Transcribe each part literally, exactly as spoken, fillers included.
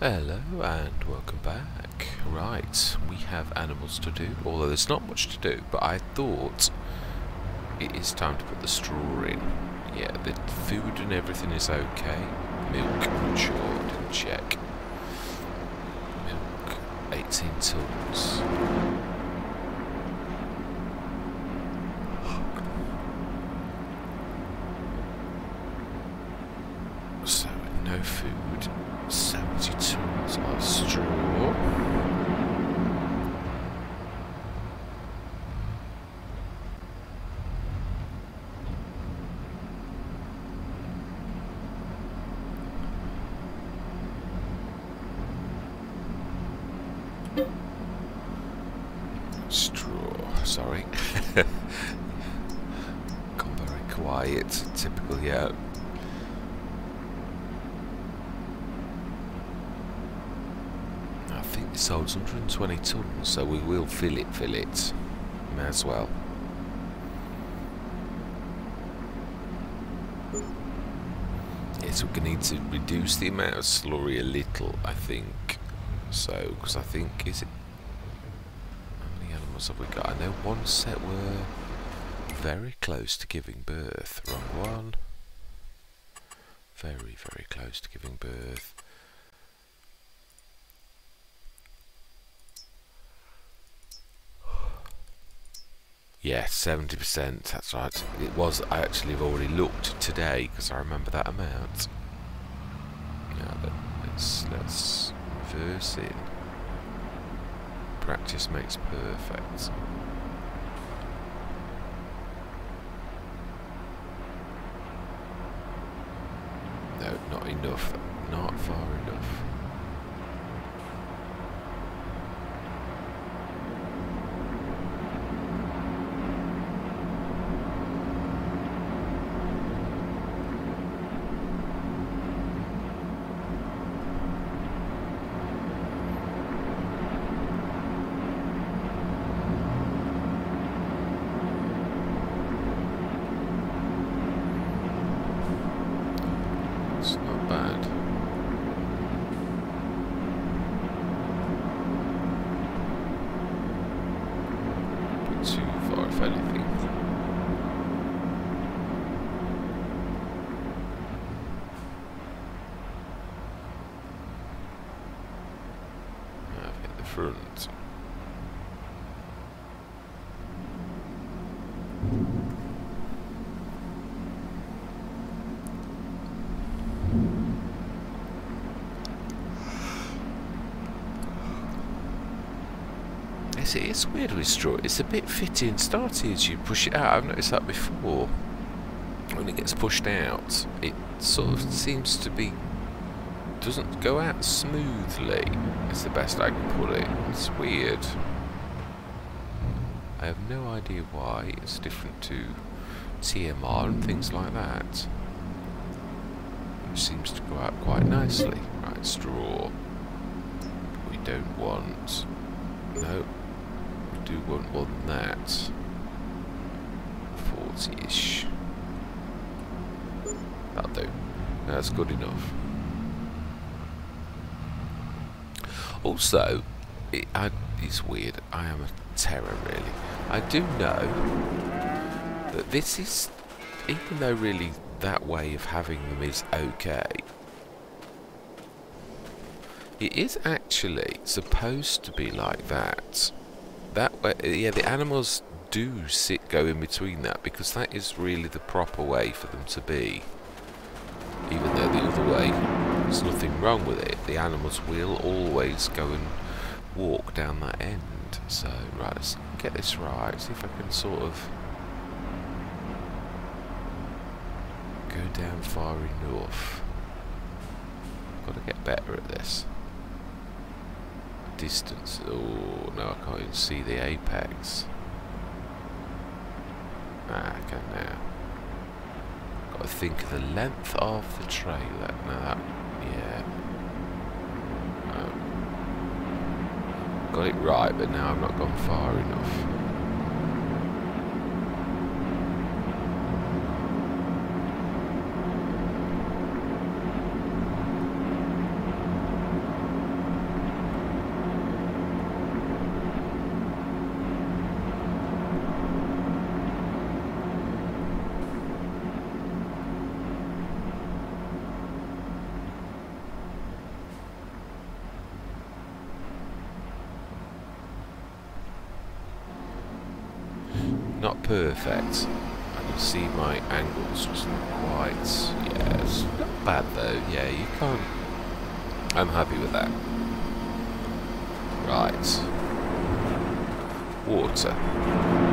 Hello and welcome back. Right, we have animals to do, although there's not much to do, but I thought it is time to put the straw in. Yeah, the food and everything is okay. Milk, sure, didn't check. Milk, eighteen tons. So, no food. seventy tons of straw. Straw, sorry. Gone very quiet, typical, yeah. This holds one hundred twenty tons, so we will fill it, fill it. May as well. Yes, we're going to need to reduce the amount of slurry a little, I think. So, because I think, is it... how many animals have we got? I know one set were very close to giving birth. Wrong one. Very, very close to giving birth. Yeah, seventy percent, that's right. It was, I actually have already looked today because I remember that amount. Now that let's, let's reverse it. Practice makes perfect. No, not enough. Not far enough. Front. It's, it's weird with straw, it's a bit fitty and starty as you push it out. I've noticed that before. When it gets pushed out, it sort of seems to be doesn't go out smoothly, is the best I can put it. It's weird. I have no idea why. It's different to T M R and things like that. It seems to go out quite nicely. Right, straw. We don't want... no. We do want more than that. forty-ish. That'll do. That's good enough. Also, it, I, it's weird, I am a terror really. I do know that this is, even though really that way of having them is okay, it is actually supposed to be like that. That way, yeah, the animals do sit, go in between that, because that is really the proper way for them to be. Even though the other way, there's nothing wrong with it, the animals will always go and walk down that end. So, right, let's get this right, see if I can sort of go down far enough. Got to get better at this. Distance, oh no, I can't even see the apex. Ah, I can now. I think of the length of the trailer. Now that, yeah. Um, got it right, but now I've not gone far enough. Not perfect. I can see my angles wasn't quite. Yeah, it's not bad though. Yeah, you can't. I'm happy with that. Right. Water.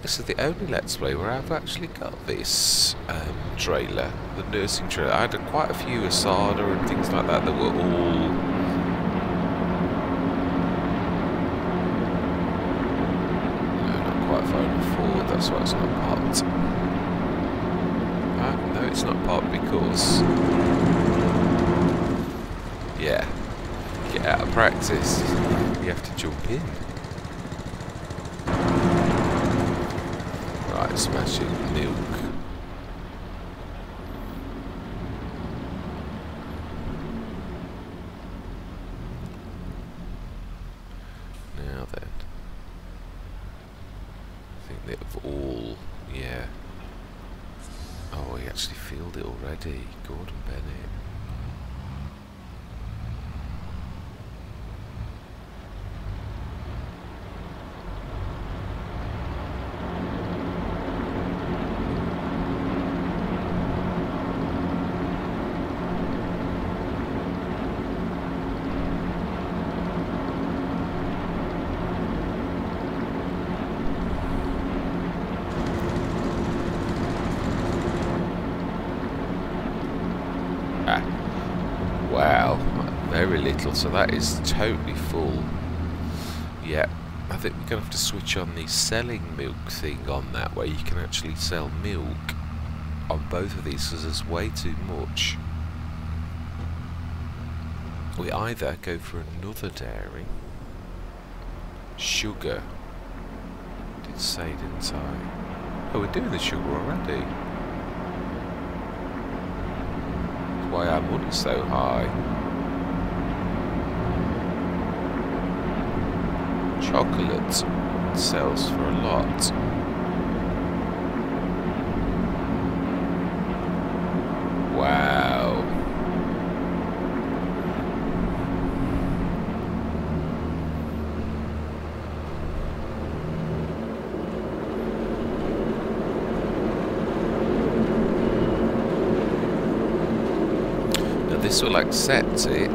This is the only Let's Play where I've actually got this um, trailer, the nursing trailer. I had quite a few Asada and things like that that were all... No, not quite far enough forward, that's why it's not parked. Ah, no, it's not parked because... Yeah. Get out of practice. You have to jump in. Smashing milk. Now then, I think they've all, yeah. Oh, he actually filled it already, Gordon Bennett. So that is totally full. Yeah, I think we're going to have to switch on the selling milk thing on that way. You can actually sell milk on both of these because there's way too much. We either go for another dairy. Sugar. I did say, didn't I? Oh, we're doing the sugar already. That's why our money's so high. Chocolate sells for a lot. Wow. Now this will accept it.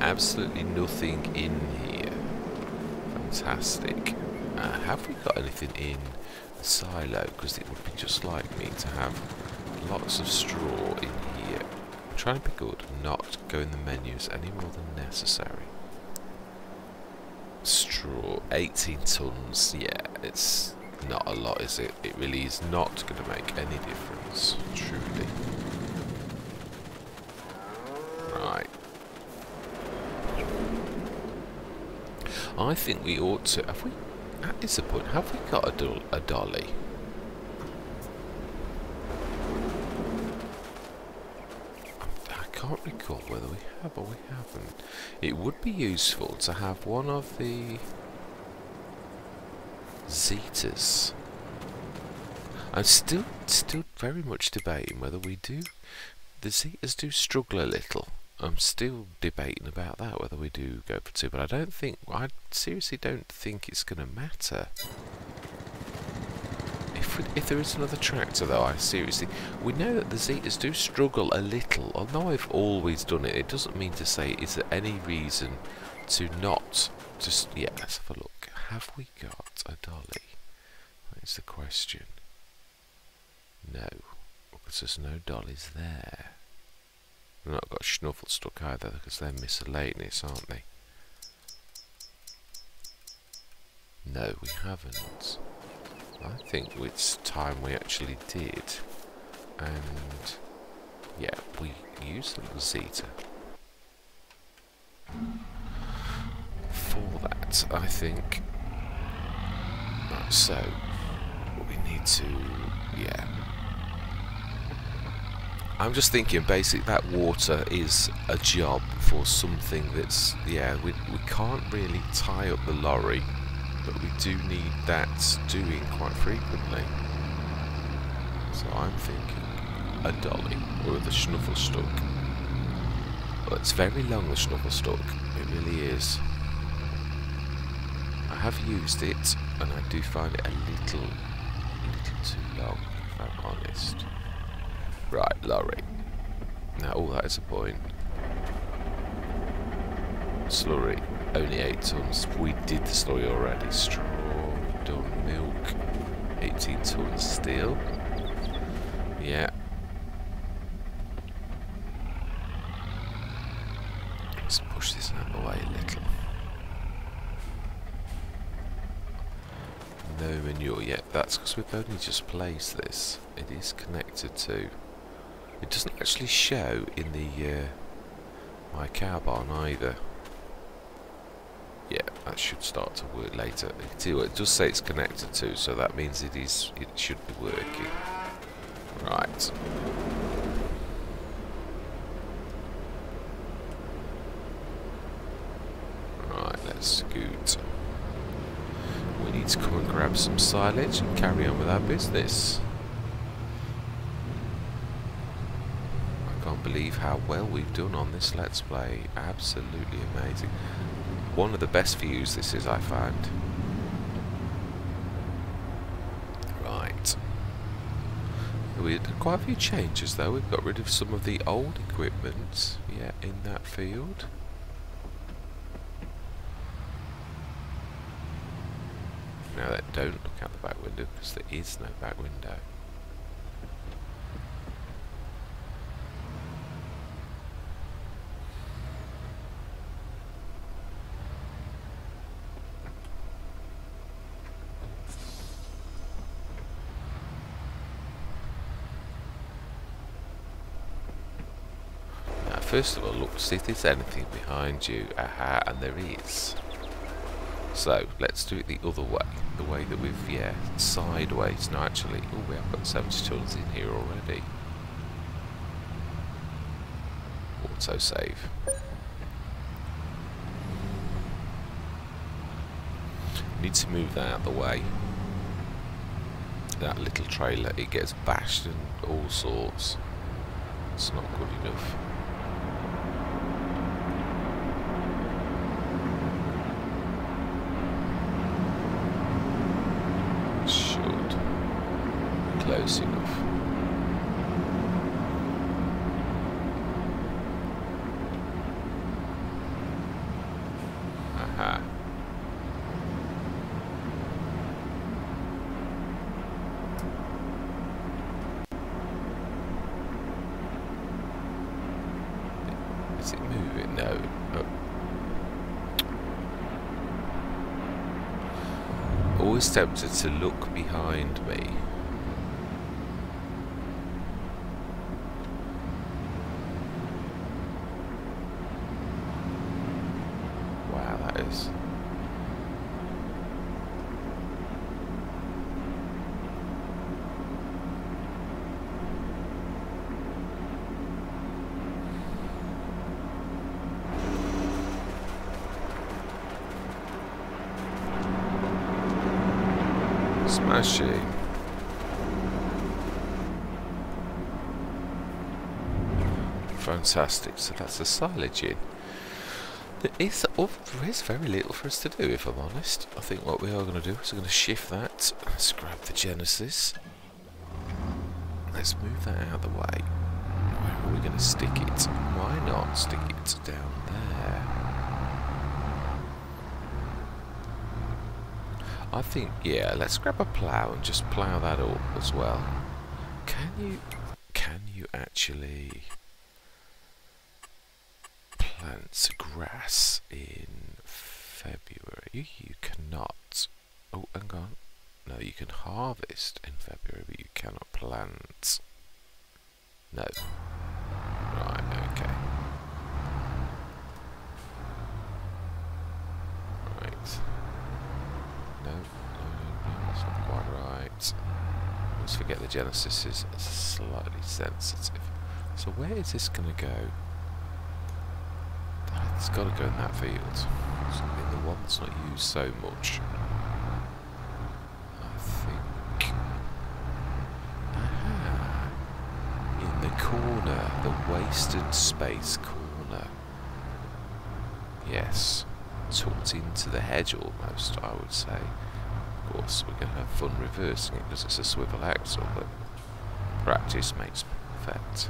Absolutely nothing in here. Fantastic. Uh, have we got anything in the silo? Because it would be just like me to have lots of straw in here. I'm trying to be good, not go in the menus any more than necessary. Straw, eighteen tons. Yeah, it's not a lot, is it? It really is not going to make any difference, truly. Right. I think we ought to. Have we? That is the point. Have we got a, do a dolly? I can't recall whether we have or we haven't. It would be useful to have one of the Zetas. I'm still, still very much debating whether we do. The Zetas do struggle a little. I'm still debating about that, whether we do go for two, but I don't think, I seriously don't think it's going to matter. If, we, if there is another tractor though, I seriously, we know that the Zetas do struggle a little, although I've always done it, it doesn't mean to say is there any reason to not, just, yeah, let's have a look. Have we got a dolly? That's the question. No, because there's no dollies there. They've not got Schnuffle stuck either, because they're miscellaneous, aren't they? No, we haven't. I think it's time we actually did. And yeah, we used the little Zeta for that, I think. Right, so we need to, yeah. I'm just thinking, basically, that water is a job for something that's, yeah, we, we can't really tie up the lorry, but we do need that doing quite frequently. So I'm thinking a dolly or the Schnufflestock. Well, it's very long, the Schnufflestock, it really is. I have used it, and I do find it a little, little too long, if I'm honest. Right, lorry. Now, all that is a point. Slurry, only eight tons. We did the slurry already. Straw, done. Milk, eighteen tons still. Yeah. Let's push this out of the way a little. No manure yet. That's because we've only just placed this. It is connected to. It doesn't actually show in the uh, my cow barn either. Yeah, that should start to work later. It does say it's connected to, so that means it is. It should be working. Right. Right. Let's scoot. We need to come and grab some silage and carry on with our business. Believe how well we've done on this Let's Play. Absolutely amazing. One of the best views this is, I find. Right. We had quite a few changes though. We've got rid of some of the old equipment, yeah, in that field. Now then, don't look out the back window, because there is no back window. First of all, look to see if there's anything behind you. Aha, and there is. So, let's do it the other way. The way that we've, yeah, sideways. No, actually, oh, we have got seventy tons in here already. Autosave. Need to move that out of the way. That little trailer, it gets bashed and all sorts. It's not good enough. Enough. Aha. Is it moving now? Oh. Always tempted to look behind me. Smashing. fantastic. So that's the silage in. There is, oh, there is very little for us to do, if I'm honest. I think what we are going to do is we're going to shift that. Let's grab the Genesis. Let's move that out of the way. Where are we going to stick it? Why not stick it down there? I think, yeah, let's grab a plough and just plough that up as well. Can you, can you actually... plants grass in February? You, you cannot. Oh, hang on. No, you can harvest in February, but you cannot plant. No. Right, okay. Right. No, no, no, that's not quite right. Let's forget the Genesis is slightly sensitive. So where is this going to go? It's got to go in that field. It's in the one that's not used so much. I think... Aha! In the corner. The wasted space corner. Yes. Tucked into the hedge almost, I would say. Of course, we're going to have fun reversing it because it's a swivel axle, but practice makes perfect.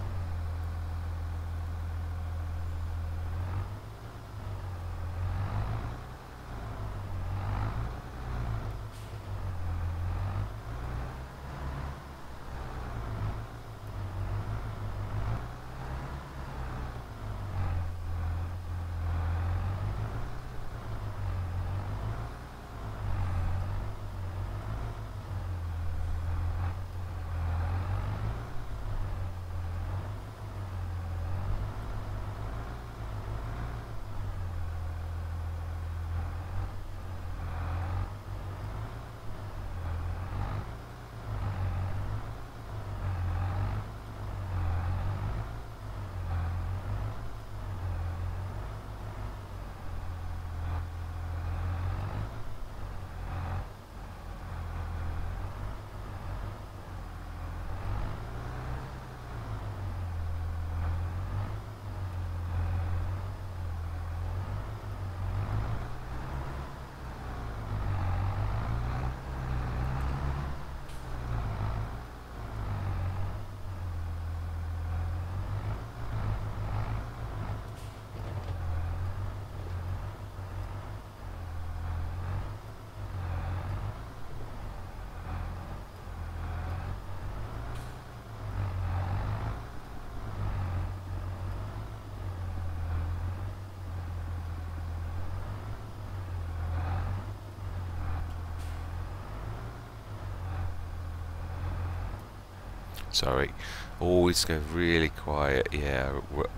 Sorry, always go really quiet, yeah,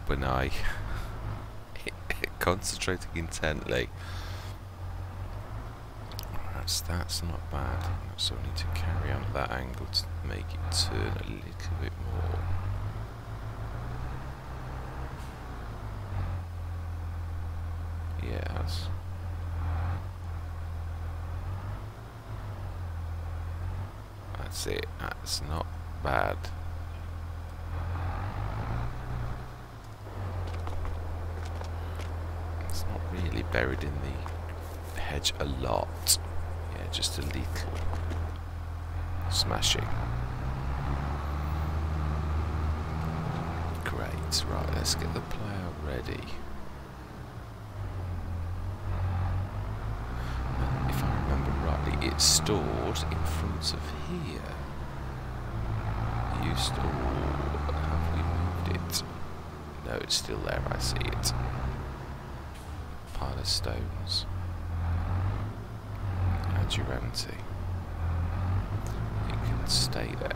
when I concentrating intently. That's, that's not bad, so I need to carry on at that angle to make it turn a little bit more. Yeah, that's... That's it, that's not... bad. It's not really buried in the hedge a lot. Yeah, just a little smashing. Great. Right, let's get the plough ready. And if I remember rightly, it's stored in front of here. Used to, or have we moved it? No, it's still there, I see it. Pile of stones. Adurante. It can stay there.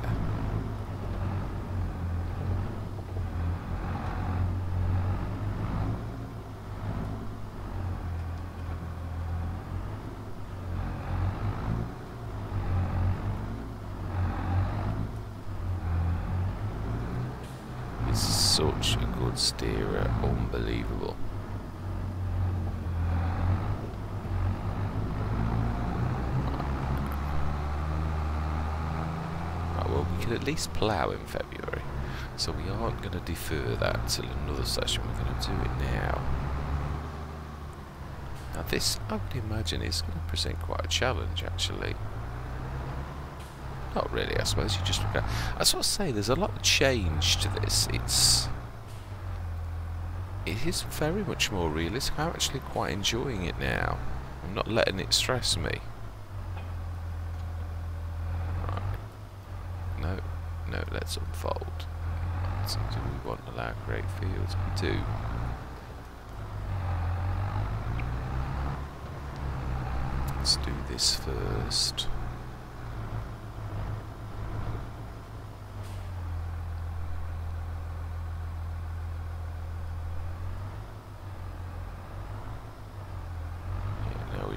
Such a good steerer, unbelievable. Right, well, we could at least plough in February. So we aren't going to defer that till another session. We're going to do it now. Now this, I would imagine, is going to present quite a challenge, actually. Not really, I suppose. You just look at. I sort of say there's a lot of change to this. It's. It is very much more realistic. I'm actually quite enjoying it now. I'm not letting it stress me. Right. No, no, let's unfold. So do we want to allow great fields? We do. Let's do this first.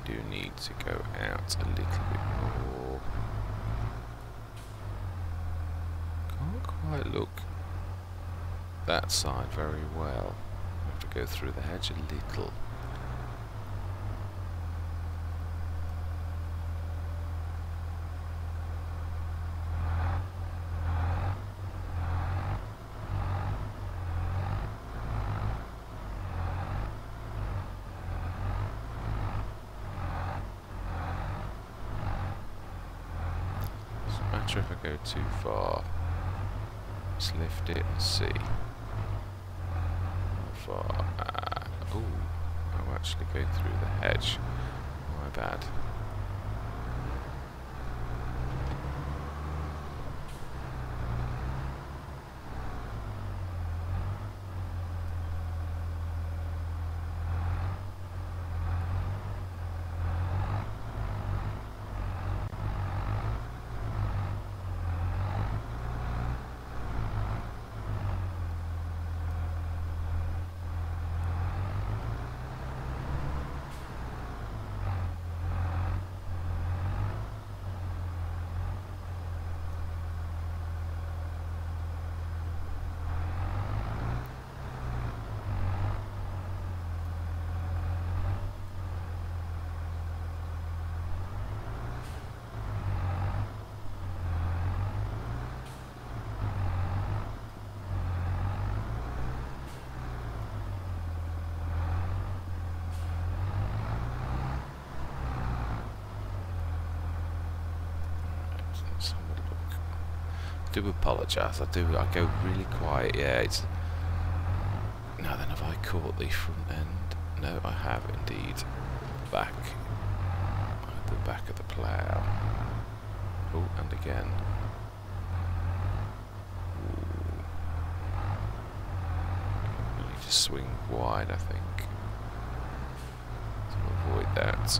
Do need to go out a little bit more. Can't quite look that side very well. I have to go through the hedge a little. If I go too far, let's lift it and see how far. Ah, ooh, I'll actually go through the hedge. My bad. I do apologise, I do, I go really quiet, yeah, it's... Now then, have I caught the front end? No, I have indeed. Back. At the back of the plough. Oh, and again. Ooh. Really just swing wide, I think. So we'll avoid that.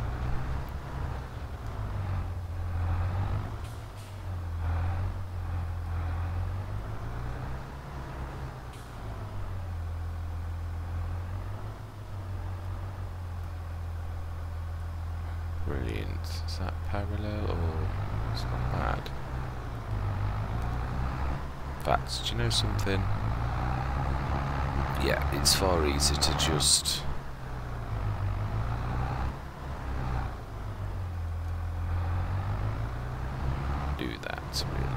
Brilliant. Is that parallel or it's not bad? That's, do you know something? Yeah, it's far easier to just do that, really.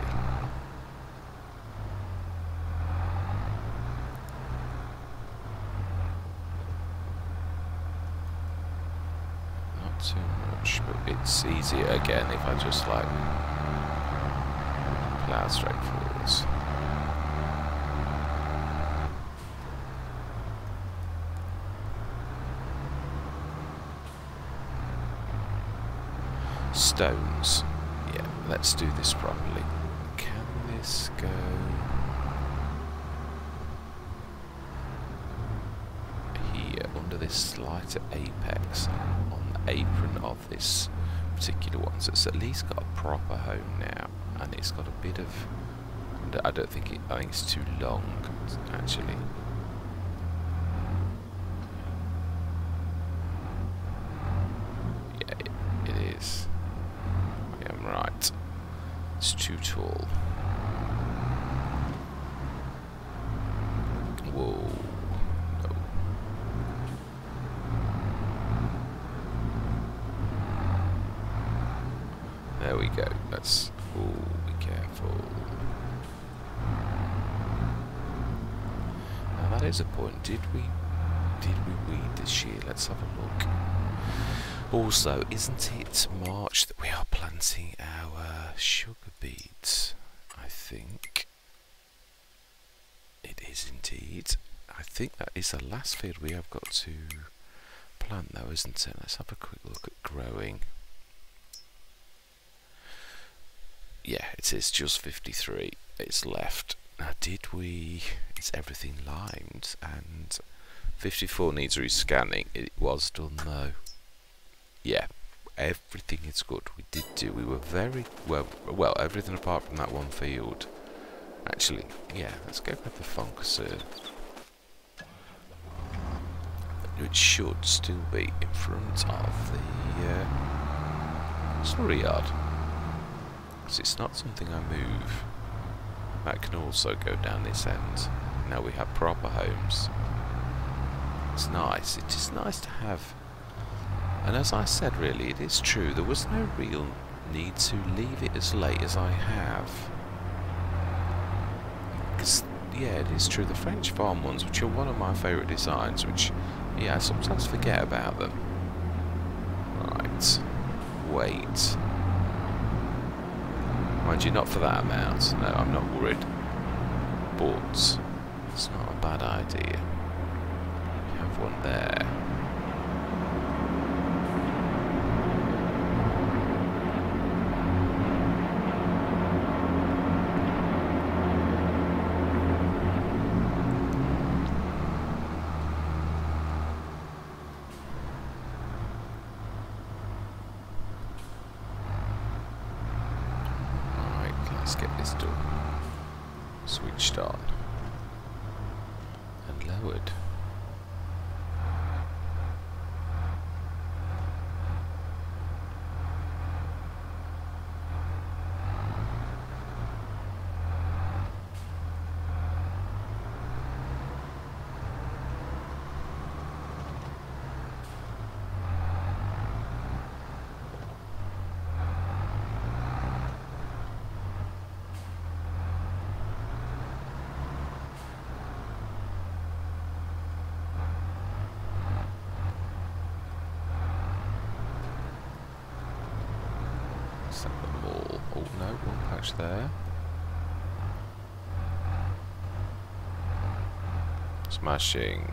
Too much, but it's easier again if I just like plough straight forwards. Stones. Yeah, let's do this properly. Can this go? Under this slighter apex on the apron of this particular one, so it's at least got a proper home now, and it's got a bit of. I don't think it. I think it's too long, actually. Yeah, it, it is. Yeah, I'm right. It's too tall. Whoa. There we go. Let's all be careful. That is a point. Did we did we weed this year? Let's have a look. Also, isn't it March that we are planting our sugar beets? I think it is indeed. I think that is the last field we have got to plant though, isn't it? Let's have a quick look at growing. Yeah, it is just fifty-three. It's left. Now did we... It's everything limed and fifty-four needs re-scanning. It was done though. Yeah, everything is good. We did do... We were very... Well, well, everything apart from that one field. Actually, yeah, let's go grab the Foncasur. Which should still be in front of the... Uh, slurry yard. It's not something I move. That can also go down this end. Now we have proper homes. It's nice. It is nice to have. And as I said, really, it is true. There was no real need to leave it as late as I have. Because, yeah, it is true. The French farm ones, which are one of my favourite designs, which, yeah, I sometimes forget about them. Right. Wait. Mind you, not for that amount. No, I'm not worried. But it's not a bad idea. We have one there. There. Smashing.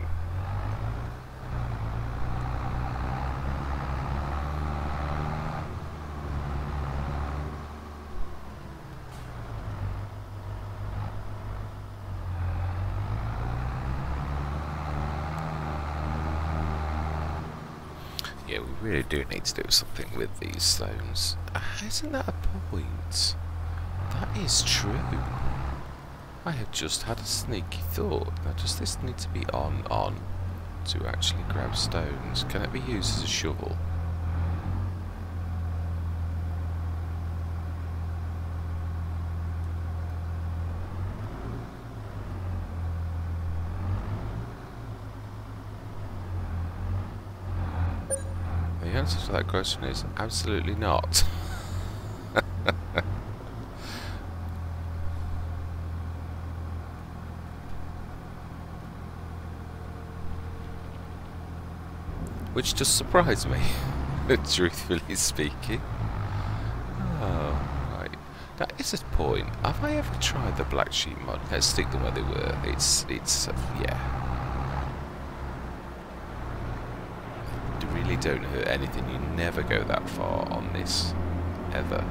Yeah, we really do need to do something with these stones. Isn't that a point? That is true. I have just had a sneaky thought. Now, does this need to be on, on, to actually grab stones? Can it be used as a shovel? The answer to that question is absolutely not. Which just surprised me, truthfully speaking. Oh, right. That is a point. Have I ever tried the black sheep mod? Let's stick them where they were. It's, it's, uh, yeah. It really don't hurt anything. You never go that far on this, ever.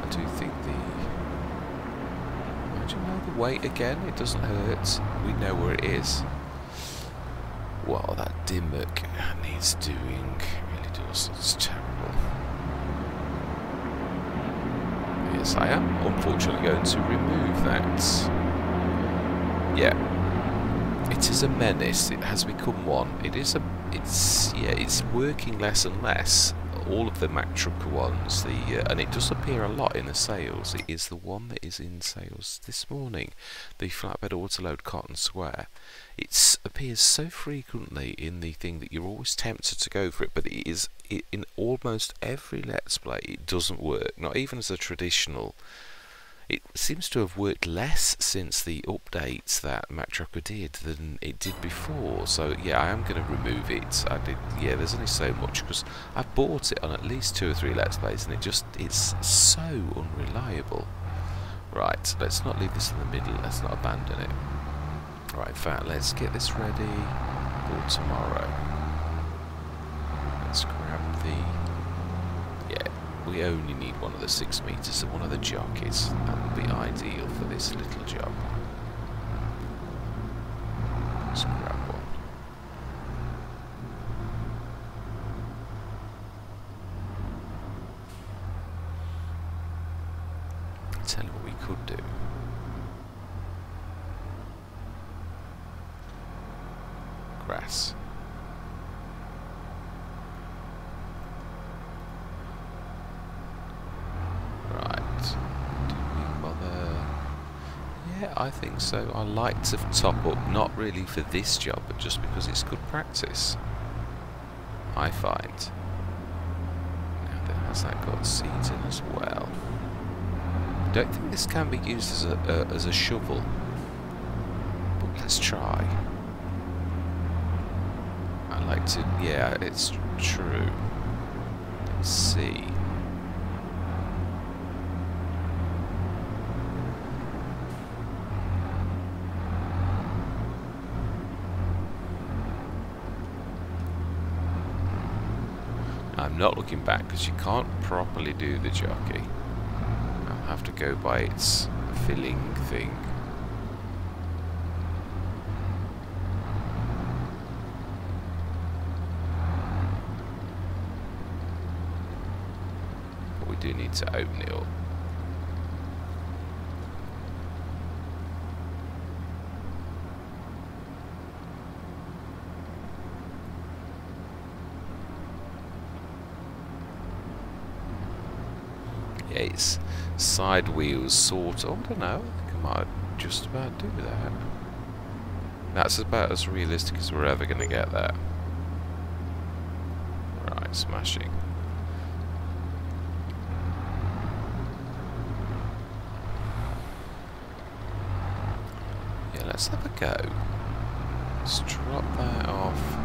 I do think the... I don't know the weight again. It doesn't hurt. We know where it is. Wow, that dimmock needs doing. Really does. It's terrible. Yes, I am unfortunately going to remove that. Yeah, it is a menace. It has become one. It is a. It's yeah. It's working less and less. All of the Mack Trucker ones. The uh, and it does appear a lot in the sales. It is the one that is in sales this morning. The flatbed autoload Cotton Square. It appears so frequently in the thing that you're always tempted to go for it, but it is it, in almost every Let's Play. It doesn't work. Not even as a traditional. It seems to have worked less since the updates that Matraca did than it did before, so yeah, I am going to remove it. I did, yeah, there's only so much, because I've bought it on at least two or three Let's Plays, and it just, it's so unreliable. Right, let's not leave this in the middle, let's not abandon it. Right, in fact, let's get this ready for tomorrow. Let's grab the... We only need one of the six meters and one of the jockeys. That would be ideal for this little job. Let's grab one. Tell you what we could do. Grass. I think so. I like to top up, not really for this job, but just because it's good practice, I find. Now then, has that got seeds in as well? I don't think this can be used as a, uh, as a shovel, but let's try. I like to, yeah, it's true. Let's see. I'm not looking back because you can't properly do the jockey. I'll have to go by its filling thing. But we do need to open it up. Its side wheels sort of, I don't know, I think I might just about do that. That's about as realistic as we're ever going to get there. Right, smashing. Yeah, let's have a go. Let's drop that off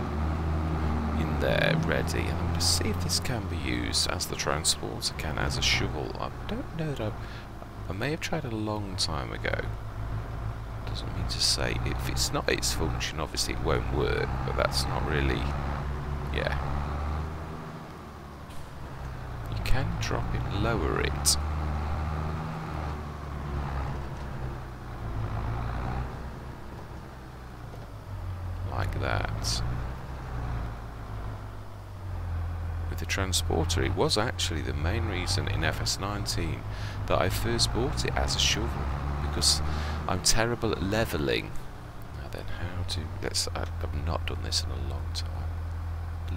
in there, ready. To see if this can be used as the transporter can as a shovel. I don't know that I've, I may have tried a long time ago. Doesn't mean to say if it's not its function, obviously it won't work, but that's not really, yeah. You can drop it, lower it. Like that. The transporter, it was actually the main reason in F S nineteen that I first bought it as a shovel, because I'm terrible at levelling. Now then, how to, let's, I've not done this in a long time.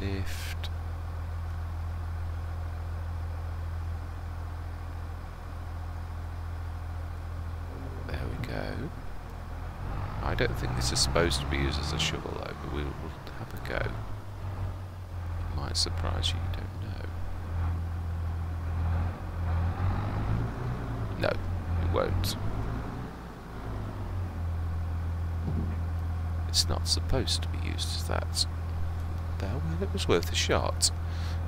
Lift. There we go. I don't think this is supposed to be used as a shovel though, but we'll, we'll have a go. Might surprise you, you don't know. No, it won't. It's not supposed to be used as that. Well, it was worth a shot.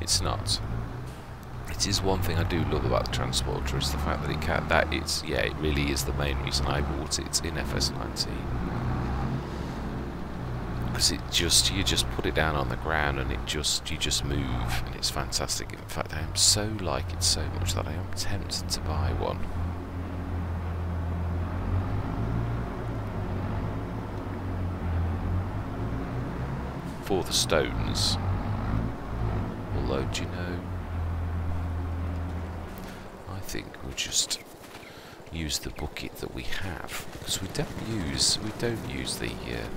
It's not. It is one thing I do love about the transporter, is the fact that it can, that it's, yeah, it really is the main reason I bought it in F S nineteen. It just, you just put it down on the ground and it just, you just move, and it's fantastic. In fact, I am so like it so much that I am tempted to buy one. For the stones. Although, do you know, I think we'll just use the bucket that we have, because we don't use, we don't use the, uh,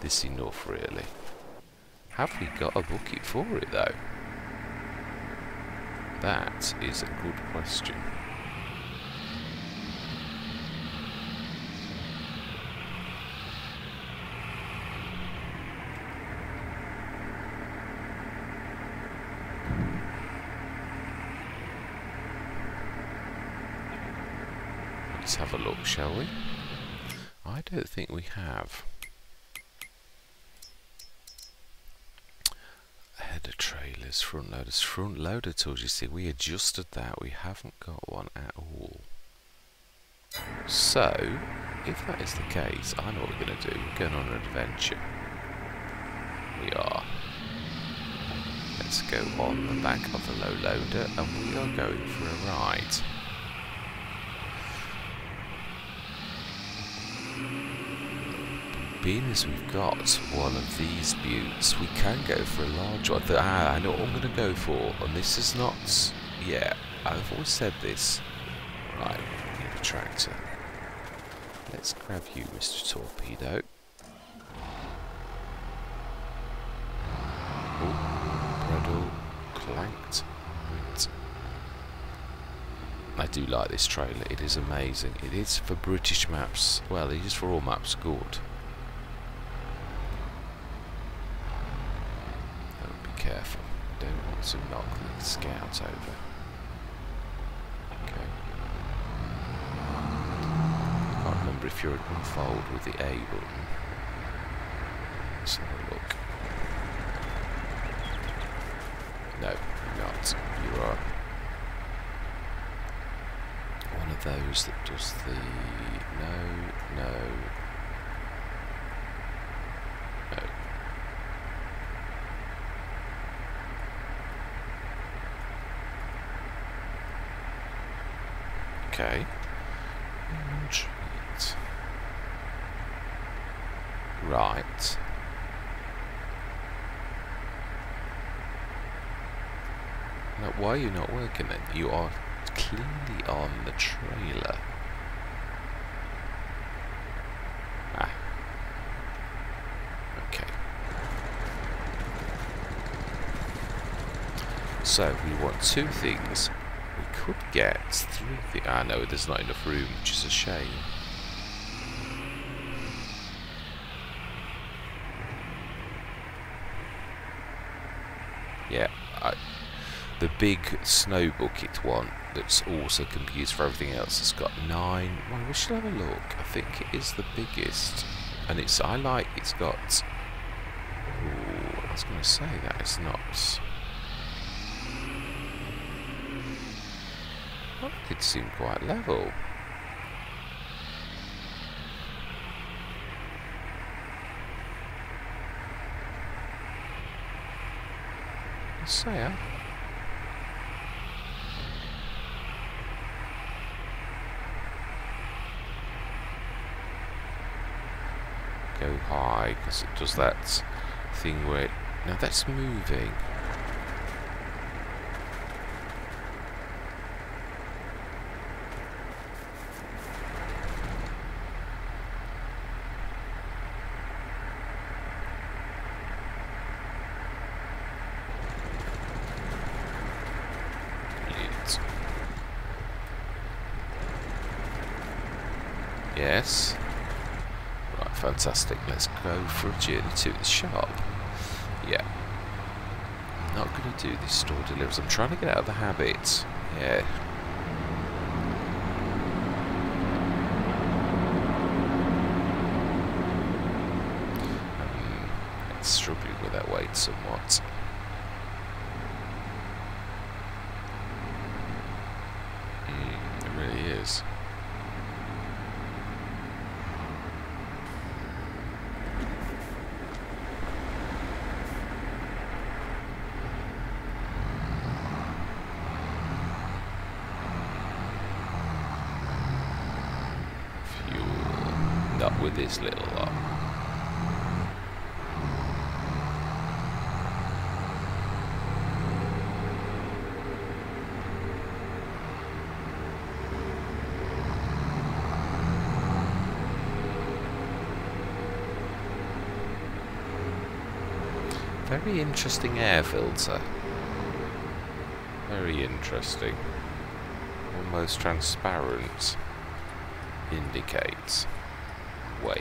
this enough really. Have we got a bucket for it though? That is a good question. Let's have a look, shall we? I don't think we have. Header trailers, front loaders, front loader tools. You see, we adjusted that. We haven't got one at all. So, if that is the case, I know what we're going to do. We're going on an adventure. We are. Let's go on the back of the low loader, and we are going for a ride. Being as we've got one of these buttes, we can go for a large one. Ah, I know what I'm going to go for, and this is not... Yeah, I've always said this. Right, need a tractor. Let's grab you, Mister Torpedo. Oh, bridle clanked. Right. I do like this trailer, it is amazing. It is for British maps, well, it is for all maps, good. Don't want to knock the scout over. Okay. I can't remember if you're at unfold with the A button. Let's have a look. No, not. You are one of those that does the no, no. Okay. Right. Now, why are you not working then? You are clearly on the trailer. Ah. Okay. So, we want two things. Could get through the... Ah, no, there's not enough room, which is a shame. Yeah, I, the big snow bucket one that's also can be used for everything else. It's got nine... Well, we should have a look. I think it is the biggest. And it's... I like... It's got... Ooh, I was going to say that it's not... It seemed quite level. Let's say, huh? Go high, because it does that thing where it... Now that's moving. Yes. Right, fantastic. Let's go for a journey to the shop. Yeah. I'm not going to do this store deliveries. I'm trying to get out of the habit. Yeah. Um, it's struggling with that weight somewhat. Mm, it really is. Up with this little lot. Very interesting air filter. Very interesting. Almost transparent. Indicates. Wait.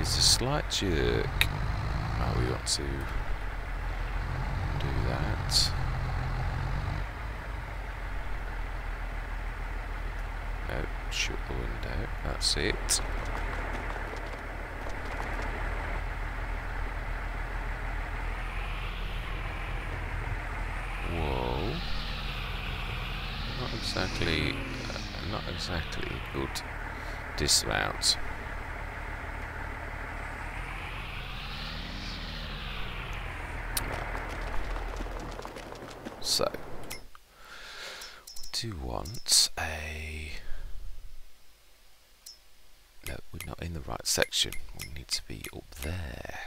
It's a slight jerk. Oh, we got to do that. No, shut the window. That's it. Whoa. Not exactly, uh, not exactly good dismount. So, we do want a... No, we're not in the right section. We need to be up there.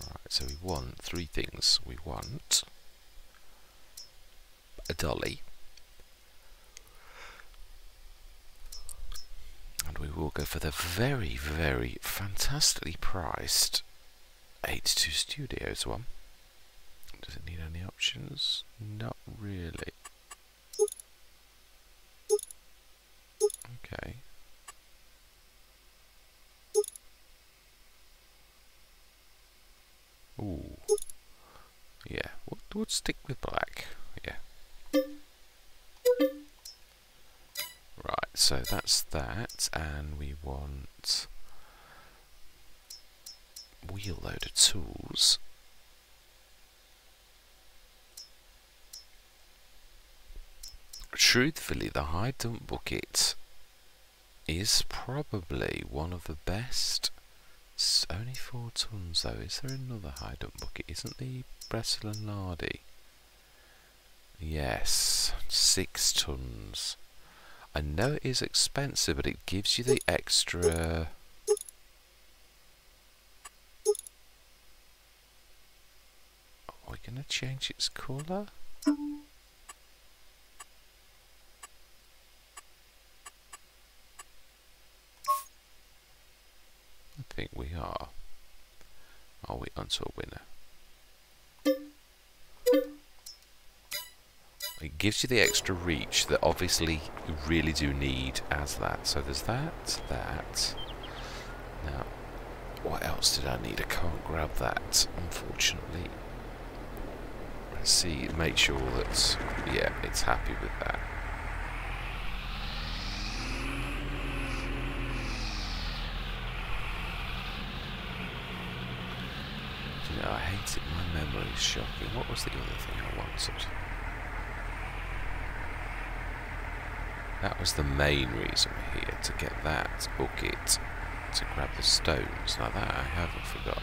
Right, so we want three things. We want a dolly. And we will go for the very, very fantastically priced H two Studios one. Does it need any options? Not really. Okay. Ooh. Yeah, what would stick with black? Yeah. Right, so that's that, and we want a wheel load of tools. Truthfully, the high dump bucket is probably one of the best. It's only four tons though. Is there another high dump bucket? Isn't the Bressolinardi? Yes, six tons. I know it is expensive, but it gives you the extra. Are we going to change its colour? I think we are. Are we onto a winner? It gives you the extra reach that obviously you really do need as that. So there's that, that. Now, what else did I need? I can't grab that, unfortunately. Let's see, make sure that, yeah, it's happy with that. I hate it, my memory is shocking. What was the other thing I wanted? That was the main reason we're here, to get that bucket, to grab the stones. Now that I haven't forgotten.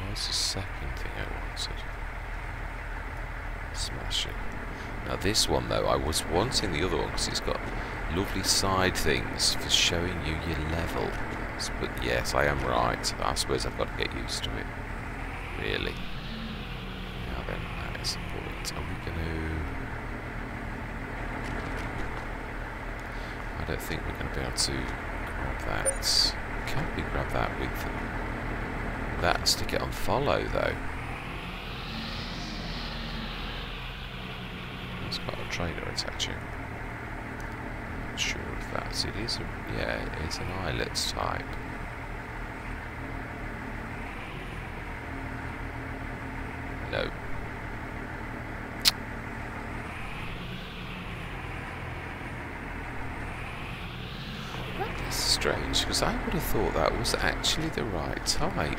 What was the second thing I wanted? Smashing. Now this one though, I was wanting the other one because it's got lovely side things for showing you your level. But yes, I am right. I suppose I've got to get used to it. Really. Now then, that is the point. Are we going to... I don't think we're going to be able to grab that. Can't we grab that with that? Stick it on follow, though. That's got a trailer attaching. Not sure if that's... It is a... Yeah, it's an eyelet type. No. That's strange, because I would have thought that was actually the right type.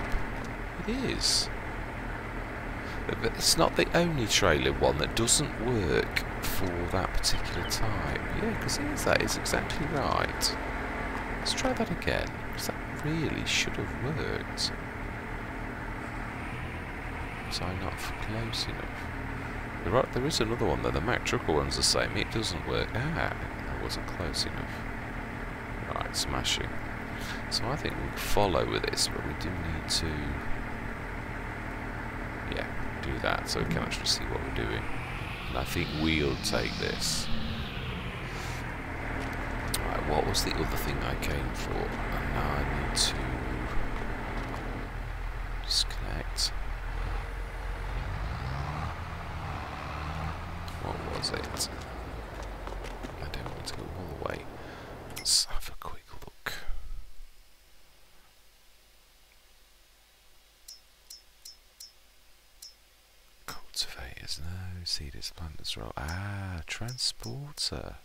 It is. But, but it's not the only trailer one that doesn't work for that particular type. Yeah, because it is that. It's exactly right. Let's try that again, because that really should have worked. So I'm not close enough. There, are, there is another one though, the Mack Trucker one's the same, it doesn't work. Ah, that wasn't close enough. Right, smashing. So I think we'll follow with this, but we do need to... Yeah, do that so we can actually see what we're doing. And I think we'll take this. Right, what was the other thing I came for? And now I need to... disconnect. It. I don't want to go all the way. Let's have a quick look. Cultivators, no, seeders, planters, roll. Ah, transporter.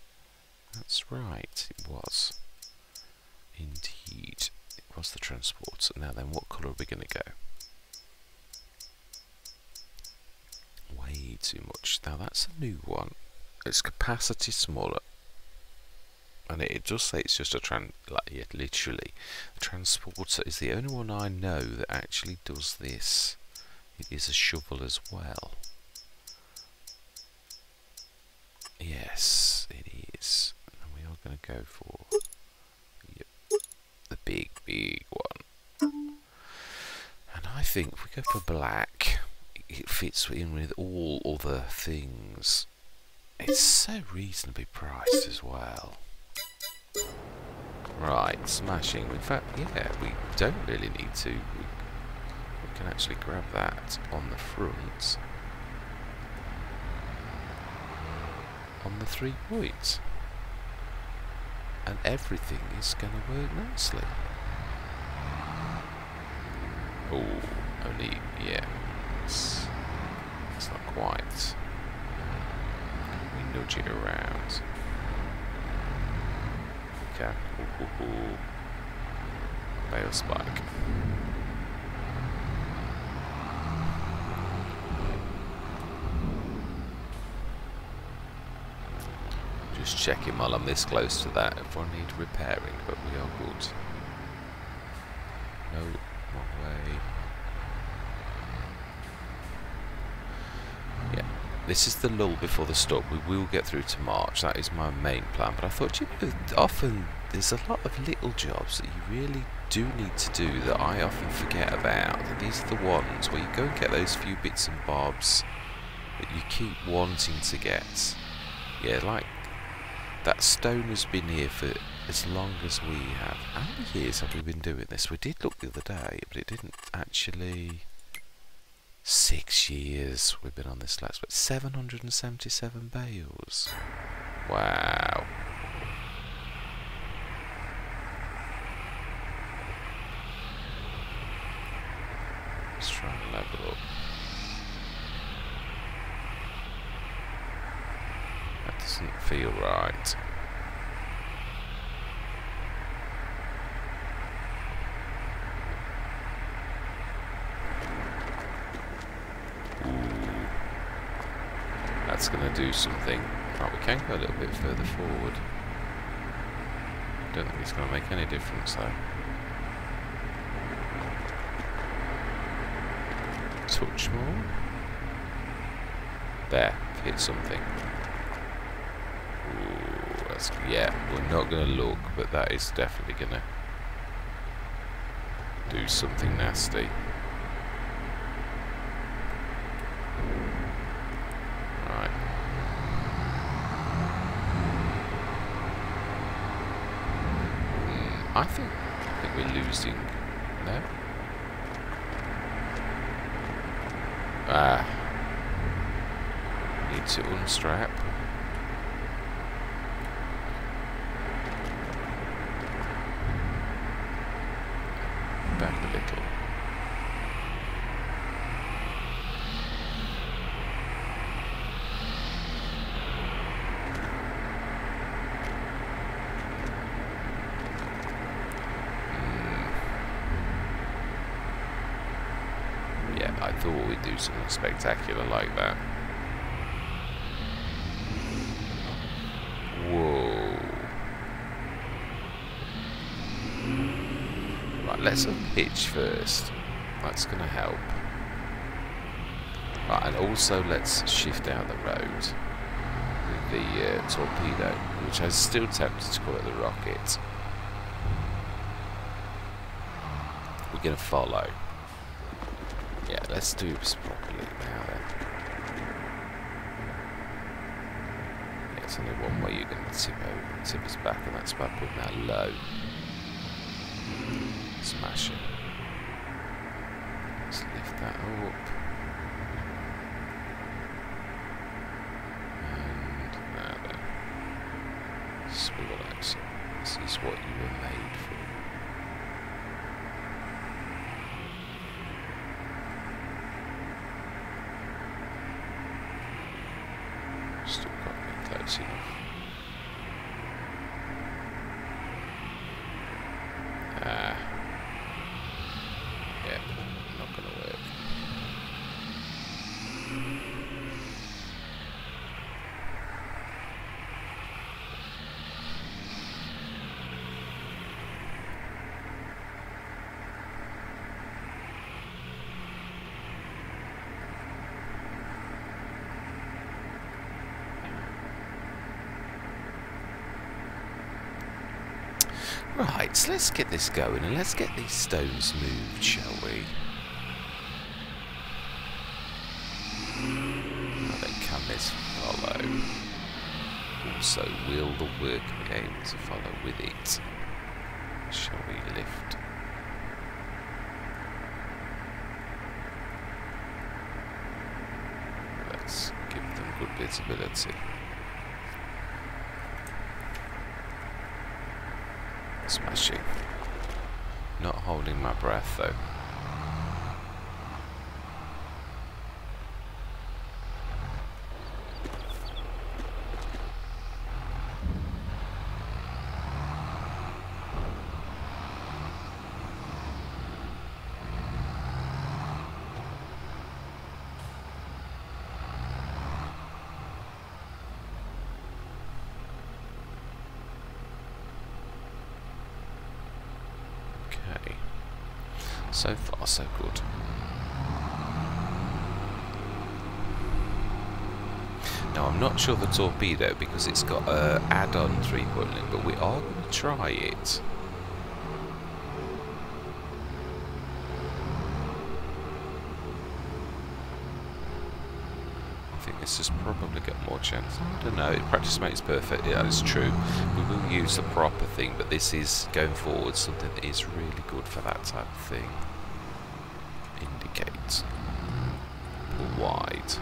That's right, it was. Indeed, it was the transporter. Now then, what colour are we going to go? Way too much. Now that's a new one. Its capacity smaller. And it, it does say it's just a tran... Like, yeah, literally. The transporter is the only one I know that actually does this. It is a shovel as well. Yes, it is. And we are going to go for... Yep, the big, big one. And I think if we go for black, it fits in with all other things. It's so reasonably priced as well. Right, smashing. In fact, yeah, we don't really need to. We, we can actually grab that on the front. On the three points. And everything is going to work nicely. Oh, only, yeah. It's, it's not quite. We nudge it around. Okay. Ooh, ooh, ooh. Bale spike. Just checking while I'm this close to that if I need repairing, but we are good. No, wrong way. Yeah. This is the lull before the storm. We will get through to March. That is my main plan. But I thought, you know, often there's a lot of little jobs that you really do need to do that I often forget about. And these are the ones where you go and get those few bits and bobs that you keep wanting to get. Yeah, like that stone has been here for as long as we have. How many years have we been doing this? We did look the other day, but it didn't actually... Six years we've been on this last, but seven hundred seventy-seven bales. Wow. Let's try and level up. That doesn't feel right. That's going to do something. Right, we can go a little bit further forward. Don't think it's going to make any difference though. Touch more. There, hit something. Ooh, that's, yeah, we're not going to look, but that is definitely going to do something nasty. I think, I think we're losing, no? Ah. Need to unstrap. Back a little. Something spectacular like that. Whoa. Right, let's pitch first. That's going to help. Right, and also let's shift out the road with the uh, torpedo, which I'm still tempted to call it the rocket. We're going to follow. Yeah, let's do this properly now then. Yeah, it's only one way you're going to tip, over, tip us back, and that's by putting that low. Smash it. Let's lift that up. And now then. Swivel axle. This is what you were made for. still can't make that see. Ah. Yeah, not gonna work. Right, so let's get this going and let's get these stones moved, shall we? I don't come this follow. Also, will the work be able to follow with it? Shall we lift? Let's give them good visibility. Smashing. Not holding my breath though. So far, so good. Now, I'm not sure the torpedo, because it's got an add-on three point link, but we are going to try it. I think this has probably got more chance. I don't know, practice makes perfect, yeah, it's true. We will use the proper thing, but this is, going forward, something that is really good for that type of thing. Indicate. Pull wide.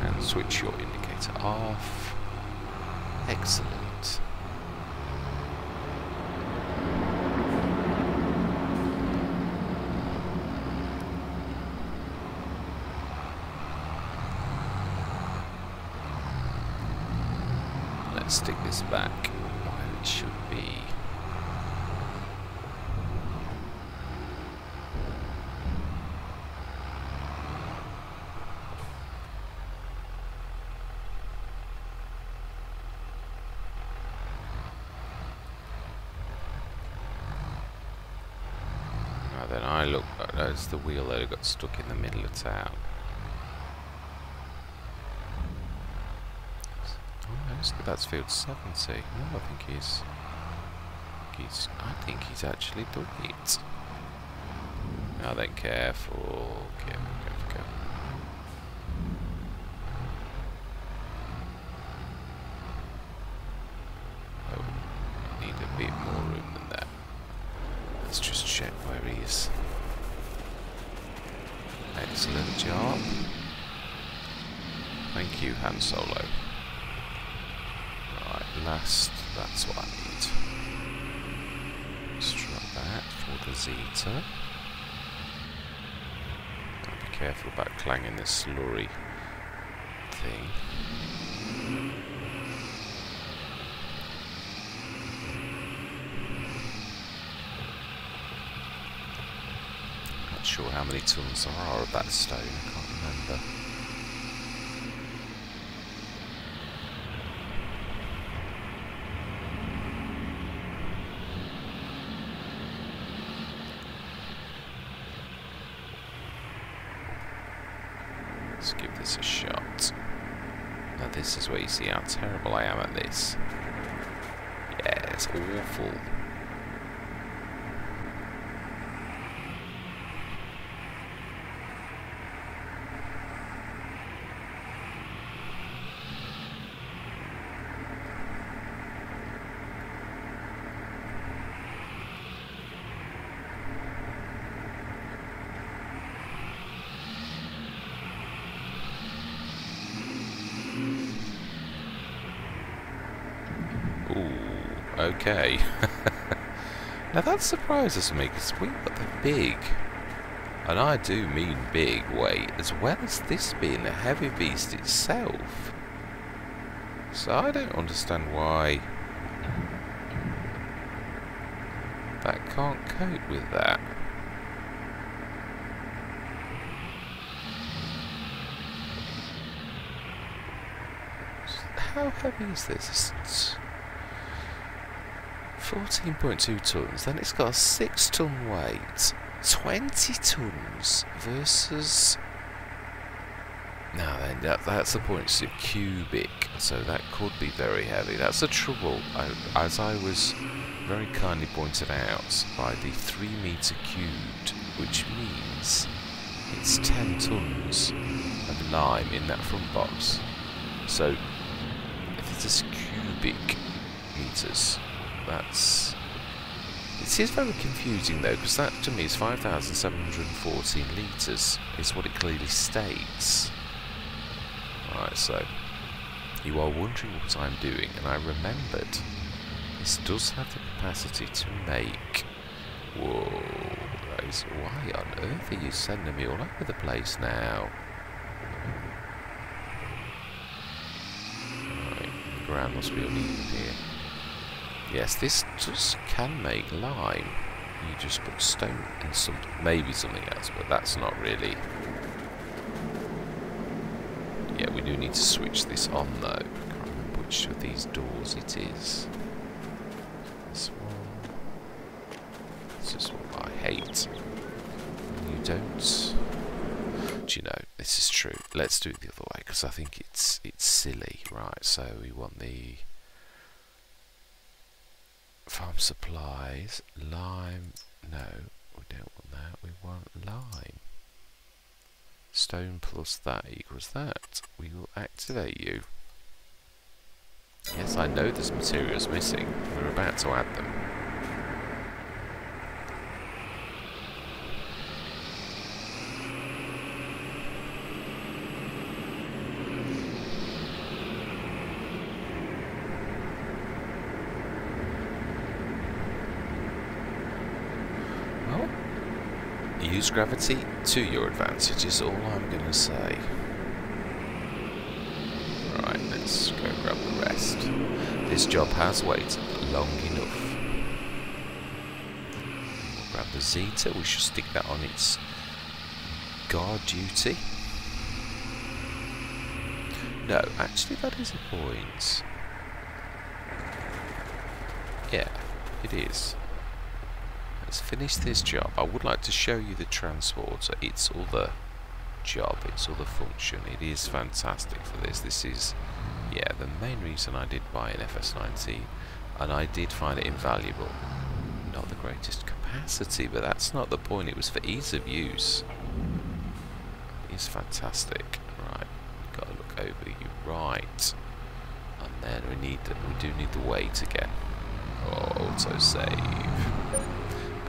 And switch your indicator off. Excellent. Stick this back where it should be. Right, then I look, that's the wheel that got stuck in the middle of town. That's field seventy. No, I think he's, he's. I think he's actually done it. Now then, careful, careful, careful, careful. Oh, I need a bit more room than that. Let's just check where he is. Excellent job. Thank you, Han Solo. Last, that's what I need. Let's try that for the Zeta. Gotta be careful about clanging this slurry thing. Not sure how many tons there are of that stone, I can't remember. Let's give this a shot. Now this is where you see how terrible I am at this. Yeah, it's awful. Okay. Now that surprises me because we got the big And I do mean big weight, as well as this being a heavy beast itself. So I don't understand why that can't cope with that. How heavy is this? It's fourteen point two tons, then it's got a six ton weight. twenty tons versus... Now then, that, that's the point, it's a cubic, so that could be very heavy. That's the trouble, I, as I was very kindly pointed out by the three metre cubed, which means it's ten tons of lime in that front box. So, if it is cubic metres, that's... It is very confusing though, because that to me is five thousand seven hundred fourteen litres, is what it clearly states. Alright, so, you are wondering what I'm doing, and I remembered, this does have the capacity to make... Whoa, that is, why on earth are you sending me all over the place now? Alright, the ground must be uneven here. Yes, this just can make lime. You just put stone and some, maybe something else, but that's not really... Yeah, we do need to switch this on, though. I can't remember which of these doors it is. This one. This is what I hate. You don't... Do you know, this is true. Let's do it the other way, because I think it's it's silly. Right, so we want the... Farm supplies, lime, no, we don't want that, we want lime. Stone plus that equals that. We will activate you. Yes, I know there's materials missing. We're about to add them. Use gravity to your advantage is all I'm going to say. Right, let's go grab the rest. This job has waited long enough. We'll grab the Zeta, we should stick that on its guard duty. No, actually that is a point. Yeah, it is. Let's finish this job. I would like to show you the transporter, its other job, its other function. It is fantastic for this. This is, yeah, the main reason I did buy an F S nineteen, and I did find it invaluable. Not the greatest capacity, but that's not the point. It was for ease of use. It's fantastic. Right, we've got to look over you. Right. And then we need the, we do need the weight again. Oh, auto-save.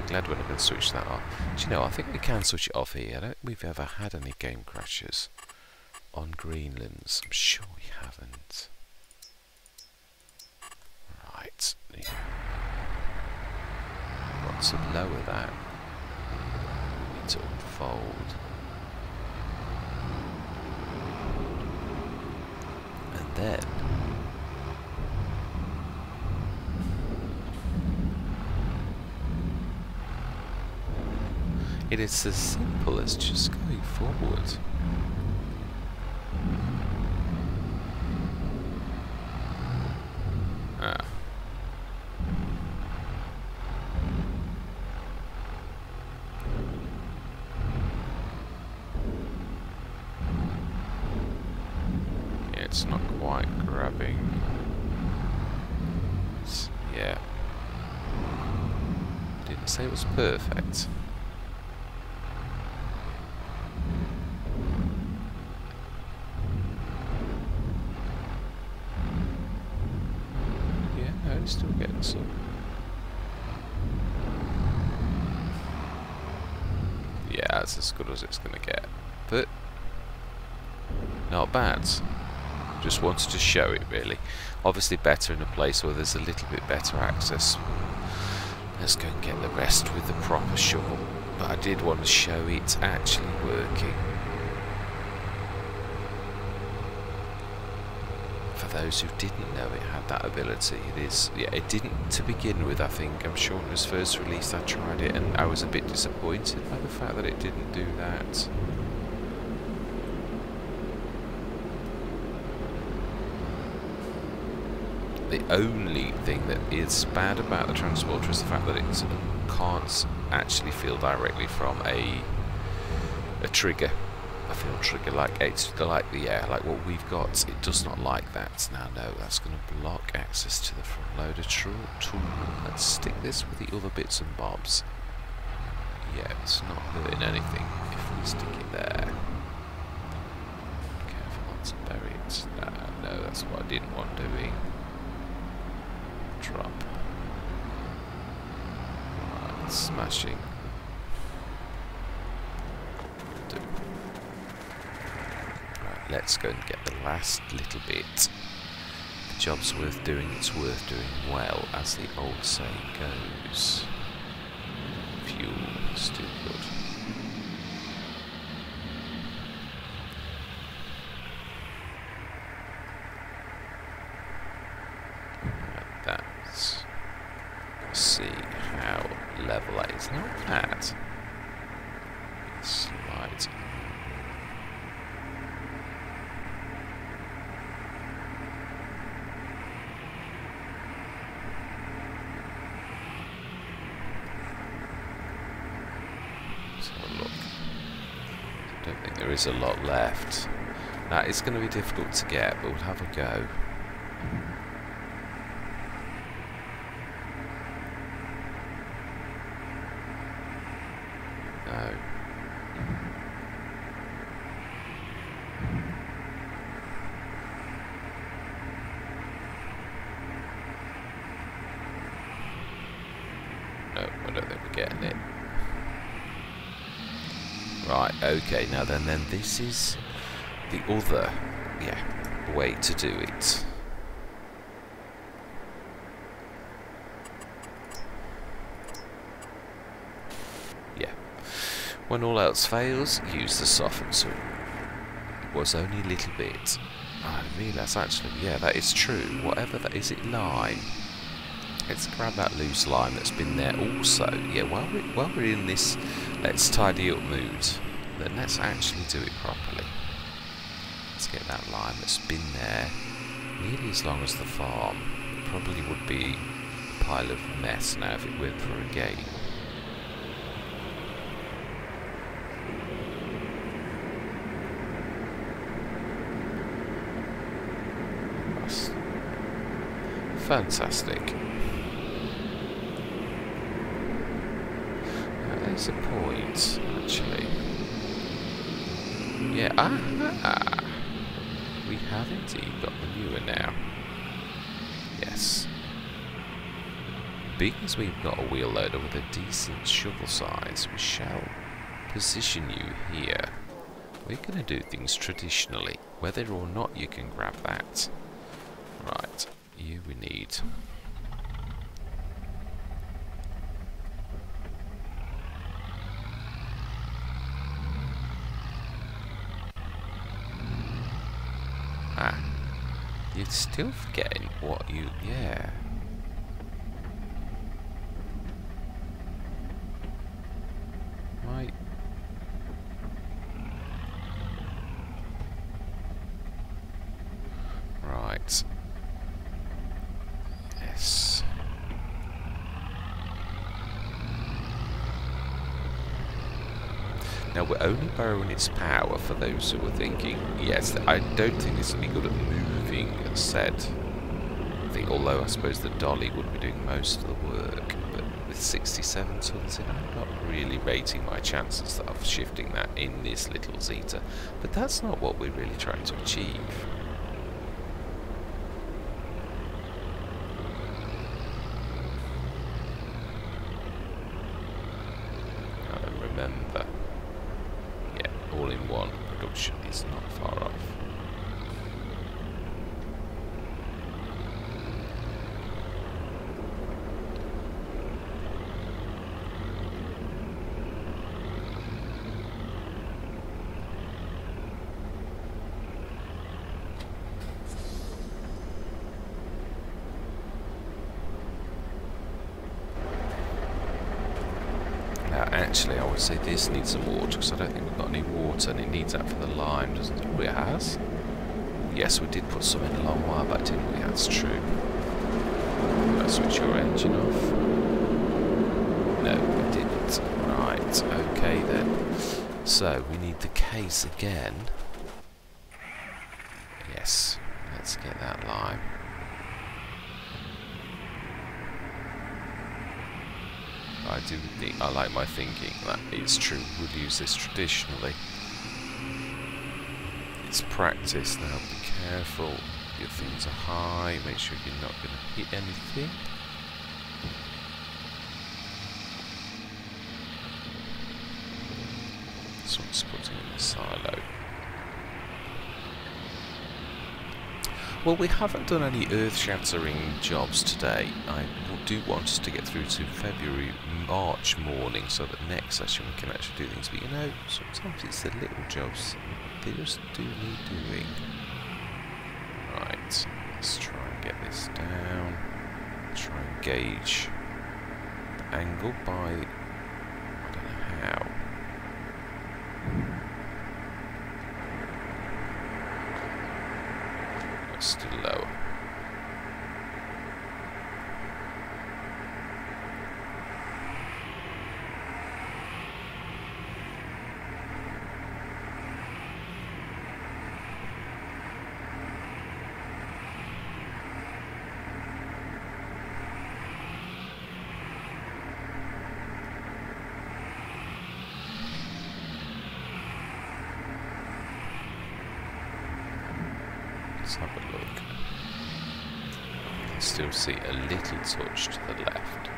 Glad when I can switch that off. Do you know, I think we can switch it off here. I don't think we've ever had any game crashes on Greenlands. I'm sure we haven't. Right. I want to lower that. We need to unfold. And then... It is as simple as just going forward. Ah. Yeah, it's not quite grabbing. It's, yeah. Didn't say it was perfect. Still getting some. Yeah, that's as good as it's gonna get. But not bad. Just wanted to show it really. Obviously better in a place where there's a little bit better access. Let's go and get the rest with the proper shovel. but I did want to show it's actually working for those who didn't know it had that ability. It is, yeah, it didn't to begin with. I think I'm sure when it was first released I tried it and I was a bit disappointed by the fact that it didn't do that. The only thing that is bad about the transporter is the fact that it can't actually feel directly from a a trigger, a field trigger like it's like the yeah, like what we've got. It does not like that. Now, no, that's going to block access to the front loader tool. Let's stick this with the other bits and bobs. Yeah, it's not hurting anything if we stick it there. Careful not to bury it. No, no, that's what I didn't want doing. Drop. Right, smashing. Right, let's go and get the last little bit. The job's worth doing, it's worth doing well, as the old saying goes. Fuel, still good. Is a lot left. Now it's going to be difficult to get, but we'll have a go. No. No, I don't think we're getting it. Right, okay, now then, then this is the other, yeah, way to do it. Yeah. When all else fails, use the soften tool. It was only a little bit. I realise actually, yeah, that is true. Whatever that is, it lime. Let's grab that loose lime that's been there also. Yeah, while we're, while we're in this let's tidy up mood, then let's actually do it properly. Let's get that lime that's been there nearly as long as the farm. It probably would be a pile of mess now if it went for a game. That's fantastic. A point, actually. Yeah, ah, we have indeed got the newer now. Yes. Being as we've got a wheel loader with a decent shovel size, we shall position you here. We're going to do things traditionally, whether or not you can grab that. Right, you we need. You're still forgetting what you... yeah. Right. Right. Yes. Now we're only borrowing its power for those who are thinking, yes, I don't think this will be good at moving. Said, I think, although I suppose the dolly would be doing most of the work, but with sixty-seven tons in, I'm not really rating my chances of shifting that in this little Zeta, but that's not what we're really trying to achieve. actually I would say this needs some water, because I don't think we've got any water, and it needs that for the lime, doesn't it? Oh, it has? Yes, we did put some in a long while back, didn't we? That's true. Let's switch your engine off. No, we didn't. Right, okay then. So, we need the case again. Yes, let's get that lime. I do think, I like my thinking, that is true, we'll use this traditionally. It's practice now, be careful, your things are high, make sure you're not going to hit anything. This one's putting in the silo. Well, we haven't done any earth-shattering jobs today. I do want us to get through to February, March morning, so that next session we can actually do things. But you know, sometimes it's the little jobs, they just do need doing. Right, let's try and get this down. Try and gauge the angle by, I don't know how. Still lower. Let's have a look. I can still see a little touch to the left.